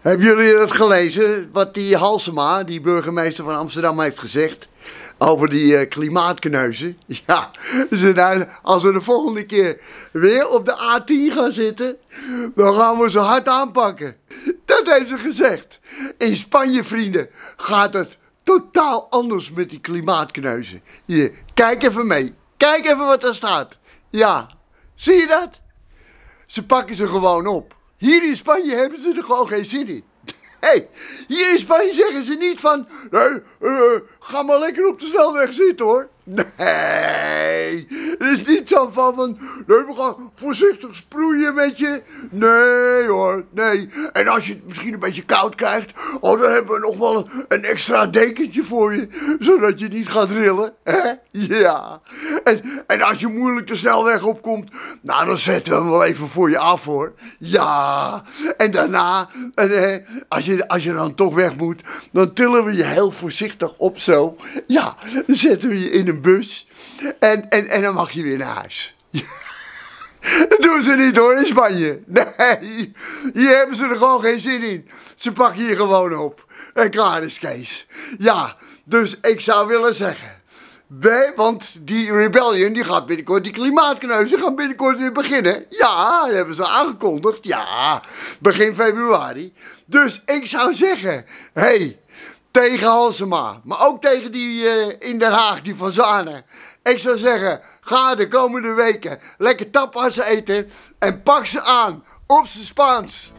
Hebben jullie dat gelezen, wat die Halsema, die burgemeester van Amsterdam, heeft gezegd over die klimaatkneuzen? Ja, als we de volgende keer weer op de A10 gaan zitten, dan gaan we ze hard aanpakken. Dat heeft ze gezegd. In Spanje, vrienden, gaat het totaal anders met die klimaatkneuzen. Hier, kijk even mee. Kijk even wat er staat. Ja, zie je dat? Ze pakken ze gewoon op. Hier in Spanje hebben ze er gewoon geen zin in. Hey, hier in Spanje zeggen ze niet van... Nee, ga maar lekker op de snelweg zitten hoor. Nee, er is niet zo van... Nee, we gaan voorzichtig sproeien met je. Nee hoor, nee. En als je het misschien een beetje koud krijgt... Oh, dan hebben we nog wel een extra dekentje voor je. Zodat je niet gaat rillen. Hè? Ja. En als je moeilijk de snelweg opkomt... Nou, dan zetten we hem wel even voor je af hoor. Ja. En daarna... Als je dan toch weg moet... Dan tillen we je heel voorzichtig op zo. Ja, dan zetten we je in een bus en dan mag je weer naar huis. Dat doen ze niet hoor in Spanje. Nee, hier hebben ze er gewoon geen zin in. Ze pakken hier gewoon op. En klaar is Kees. Ja, dus ik zou willen zeggen... Want die rebellion die gaat binnenkort, die klimaatkneuzen gaan binnenkort weer beginnen. Ja, dat hebben ze aangekondigd. Ja, begin februari. Dus ik zou zeggen... Hey, tegen Halsema, maar ook tegen die in Den Haag, die van Zane. Ik zou zeggen, ga de komende weken lekker tapas eten en pak ze aan op z'n Spaans.